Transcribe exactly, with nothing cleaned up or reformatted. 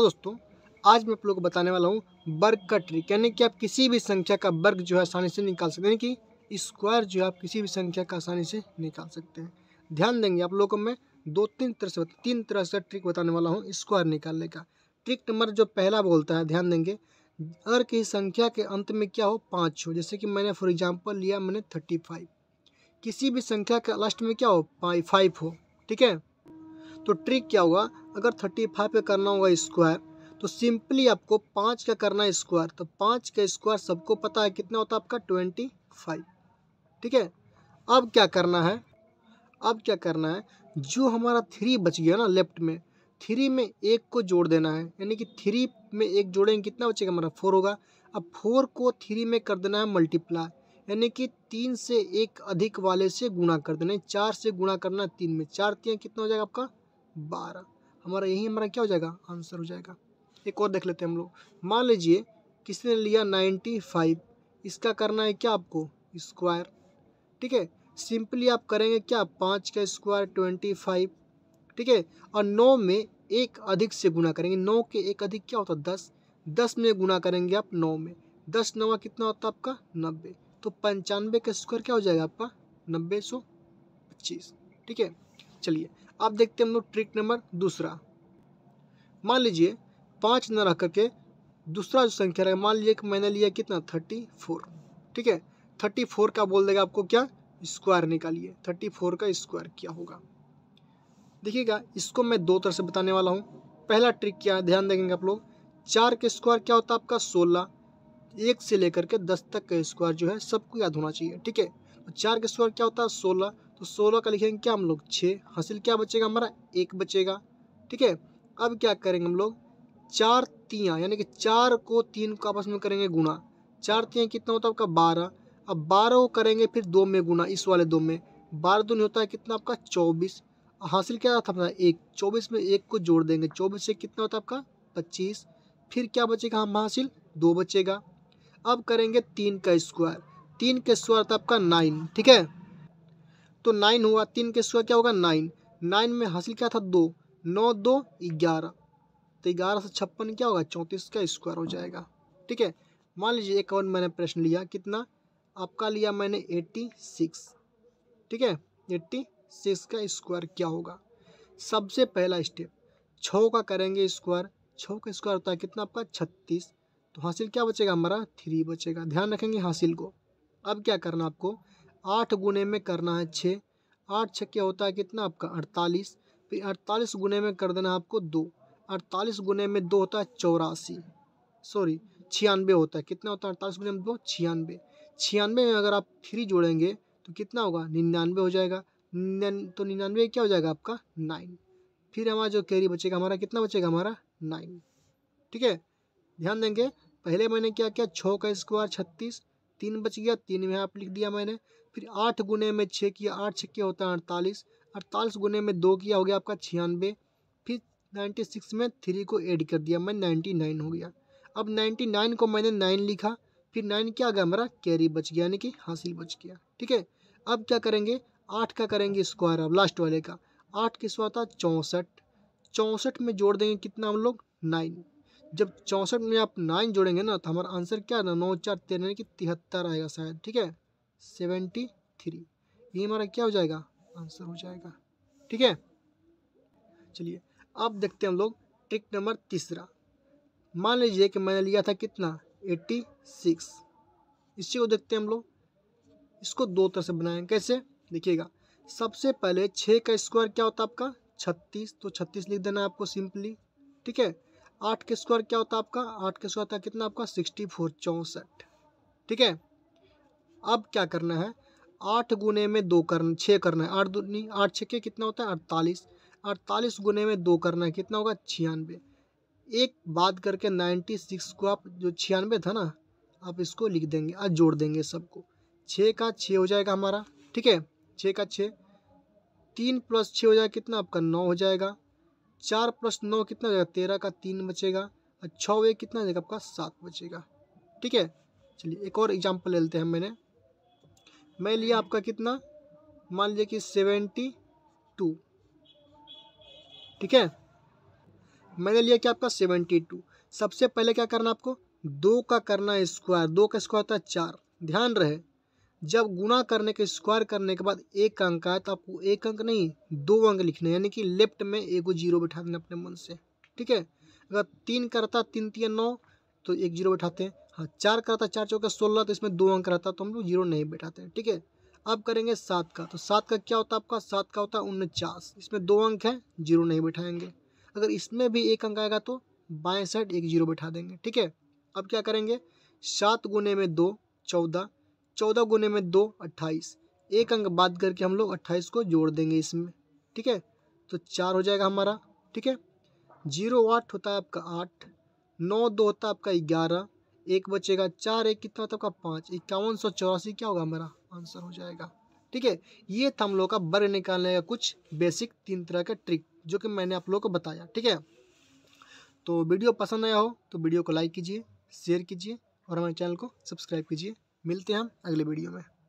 नमस्कार दोस्तों, आज मैं आप लोगों को बताने वाला हूँ वर्ग का ट्रिक, यानी कि आप किसी भी संख्या का वर्ग जो है आसानी से निकाल सकते हैं, यानी कि स्क्वायर जो है आप किसी भी संख्या का आसानी से निकाल सकते हैं। ध्यान देंगे आप लोगों को मैं दो तीन तरह से तीन तरह से ट्रिक बताने वाला हूँ स्क्वायर निकालने का। ट्रिक नंबर जो पहला बोलता है, ध्यान देंगे, अगर किसी संख्या के अंत में क्या हो, पाँच हो। जैसे कि मैंने फॉर एग्जाम्पल लिया मैंने थर्टी फाइव, किसी भी संख्या का लास्ट में क्या हो, पाँच फाइव हो, ठीक है। तो ट्रिक क्या होगा, अगर थर्टी फाइव का करना होगा स्क्वायर तो सिंपली आपको पाँच का करना है स्क्वायर, तो पाँच का स्क्वायर सबको पता है कितना होता है आपका, ट्वेंटी फाइव, ठीक है। अब क्या करना है, अब क्या करना है, जो हमारा थ्री बच गया ना लेफ्ट में, थ्री में एक को जोड़ देना है, यानी कि थ्री में एक जोड़ेंगे कितना बचेगा हमारा, फोर होगा। अब फोर को थ्री में कर देना है मल्टीप्लाई, यानी कि तीन से एक अधिक वाले से गुणा कर देना है, चार से गुणा करना है तीन में, चार तीन कितना हो जाएगा आपका बारह, हमारा यही हमारा क्या हो जाएगा, आंसर हो जाएगा। एक और देख लेते हैं हम लोग, मान लीजिए किसी ने लिया नाइन्टी फाइव, इसका करना है क्या आपको स्क्वायर, ठीक है। सिंपली आप करेंगे क्या, पाँच का स्क्वायर ट्वेंटी फाइव, ठीक है, और नौ में एक अधिक से गुणा करेंगे, नौ के एक अधिक क्या होता है दस, दस में गुणा करेंगे आप नौ में, दस नवा कितना होता है आपका नब्बे, तो पंचानवे का स्क्वायर क्या हो जाएगा आपका, नब्बे सौ पच्चीस, ठीक है। चलिए अब देखते हैं हम लोग ट्रिक नंबर दूसरा। मान लीजिए पाँच न रख करके दूसरा जो संख्या है, मान लीजिए कि मैंने लिया कितना थर्टी फोर, ठीक है, थर्टी फोर का बोल देगा आपको क्या, स्क्वायर निकालिए, थर्टी फोर का स्क्वायर क्या होगा। देखिएगा इसको मैं दो तरह से बताने वाला हूँ। पहला ट्रिक क्या है, ध्यान देंगे आप लोग, चार का स्क्वायर क्या होता है आपका सोलह, एक से लेकर के दस तक का स्क्वायर जो है सबको याद होना चाहिए, ठीक है। तो चार का स्क्वायर क्या होता है सोलह, तो सोलह का लिखेंगे क्या हम लोग छः, हासिल क्या बचेगा हमारा, एक बचेगा, ठीक है। अब क्या करेंगे हम लोग, चार तियाँ, यानी कि चार को तीन को आपस में करेंगे गुणा, चार तियाँ कितना होता है आपका बारह, अब बारह को करेंगे फिर दो में गुणा, इस वाले दो में, बारह दूनी होता है कितना आपका चौबीस, हासिल क्या था अपना एक, चौबीस में एक को जोड़ देंगे, चौबीस से कितना होता है आपका पच्चीस, फिर क्या बचेगा हम हासिल, दो बचेगा। अब करेंगे तीन का स्क्वायर, तीन का स्क्वायर था आपका नाइन, ठीक है, तो नाइन हुआ, तीन के स्क्वायर क्या होगा नाइन, नाइन में हासिल क्या था दो, नौ दो ग्यारह, तो ग्यारह से छप्पन क्या होगा, चौंतीस का स्क्वायर हो जाएगा, ठीक है। मान लीजिए एक और मैंने प्रश्न लिया, कितना आपका लिया मैंने छियासी, ठीक है, छियासी का स्क्वायर क्या होगा। सबसे पहला स्टेप छः का करेंगे स्क्वायर, छः का स्क्वायर होता है कितना आपका छत्तीस, तो हासिल क्या बचेगा हमारा थ्री बचेगा, ध्यान रखेंगे हासिल को। अब क्या करना आपको, आठ गुने में करना है छः, आठ छः क्या होता है कितना आपका अड़तालीस, फिर अड़तालीस गुने में कर देना आपको दो, अड़तालीस गुने में दो होता है चौरासी, सॉरी छियानवे होता है, कितना होता है अड़तालीस गुने में दो, छियानवे, छियानवे में अगर आप थ्री जोड़ेंगे तो कितना होगा निन्यानवे हो जाएगा, तो निन्यानवे क्या हो जाएगा आपका नाइन, फिर हमारा जो कैरी बचेगा हमारा कितना बचेगा हमारा नाइन, ठीक है। ध्यान देंगे पहले मैंने क्या किया, छः का स्क्वायर छत्तीस, तीन बच गया, तीन में आप लिख दिया मैंने, फिर आठ गुने में छः किया, आठ छक्के होता है अड़तालीस, अड़तालीस गुने में दो किया हो गया आपका छियानवे, फिर नाइन्टी सिक्स में थ्री को ऐड कर दिया मैं नाइन्टी नाइन हो गया। अब नाइन्टी नाइन को मैंने नाइन लिखा, फिर नाइन क्या आ गया हमारा कैरी बच गया, यानी कि हासिल बच गया, ठीक है। अब क्या करेंगे, आठ का करेंगे स्क्वायर, अब लास्ट वाले का, आठ के स्क्वायर था चौंसठ, चौंसठ में जोड़ देंगे कितना हम लोग नाइन, जब चौंसठ में आप नाइन जोड़ेंगे ना तो हमारा आंसर क्या है, नौ चार तेरह यानी कि तिहत्तर आएगा शायद, ठीक है, सेवेंटी थ्री, ये हमारा क्या हो जाएगा आंसर हो जाएगा, ठीक है। चलिए अब देखते हैं हम लोग ट्रिक नंबर तीसरा। मान लीजिए कि मैंने लिया था कितना एट्टी सिक्स, इसी को देखते हैं हम लोग, इसको दो तरह से बनाएं, कैसे देखिएगा। सबसे पहले छः का स्क्वायर क्या होता है आपका छत्तीस, तो छत्तीस लिख देना है आपको सिंपली, ठीक है। आठ का स्क्वायर क्या होता है आपका, आठ का स्क्वायर था कितना आपका सिक्सटी फोर चौंसठ, ठीक है। अब क्या करना है, आठ गुने में दो करना, छः करना है, आठ दूनी आठ छक्के कितना होता है अड़तालीस, अड़तालीस गुने में दो करना है कितना होगा छियानवे, एक बात करके नाइन्टी सिक्स को आप जो छियानवे था ना आप इसको लिख देंगे और जोड़ देंगे सबको, छः का छः हो जाएगा हमारा, ठीक है, छः का छः, तीन प्लस छः हो जाएगा कितना आपका नौ हो जाएगा, चार प्लस नौ कितना हो जाएगा तेरह का तीन बचेगा, और छः एक कितना हो जाएगा आपका सात बचेगा, ठीक है। चलिए एक और एग्जाम्पल ले लेते हैं, मैंने मैं लिया आपका कितना मान लीजिए कि सेवेंटी टू, ठीक है, मैंने लिया कि आपका सेवेंटी टू। सबसे पहले क्या करना आपको, दो का करना है स्क्वायर, दो का स्क्वायर होता है चार। ध्यान रहे जब गुणा करने के स्क्वायर करने के बाद एक अंक आए तो आपको एक अंक नहीं दो अंक लिखने, यानी कि लेफ्ट में एगो जीरो बैठा देना अपने मन से, ठीक है। अगर तीन करता तीन तीन नौ तो एक जीरो बैठाते हैं, हाँ चार करता चार चौका सोलह तो इसमें दो अंक रहता तो हम लोग जीरो नहीं बैठाते, ठीक है। अब करेंगे सात का, तो सात का क्या होता है आपका, सात का होता है उनचास, इसमें दो अंक है जीरो नहीं बैठाएंगे। अगर इसमें भी एक अंक आएगा तो बाएं साइड एक जीरो बैठा देंगे, ठीक है। अब क्या करेंगे, सात गुने में दो चौदह, चौदह गुने में दो अट्ठाईस, एक अंक बात करके हम लोग अट्ठाईस को जोड़ देंगे इसमें, ठीक है। तो चार हो जाएगा हमारा, ठीक है। जीरो आठ होता है आपका आठ, नौ दो होता है आपका ग्यारह, एक बचेगा चार, एक कितना होता है आपका पाँच, इक्यावन सौ चौरासी क्या होगा हमारा आंसर हो जाएगा, ठीक है। ये था हम लोग का वर्ग निकालने का कुछ बेसिक तीन तरह का ट्रिक जो कि मैंने आप लोगों को बताया, ठीक है। तो वीडियो पसंद आया हो तो वीडियो को लाइक कीजिए, शेयर कीजिए और हमारे चैनल को सब्सक्राइब कीजिए। मिलते हैं हम अगले वीडियो में।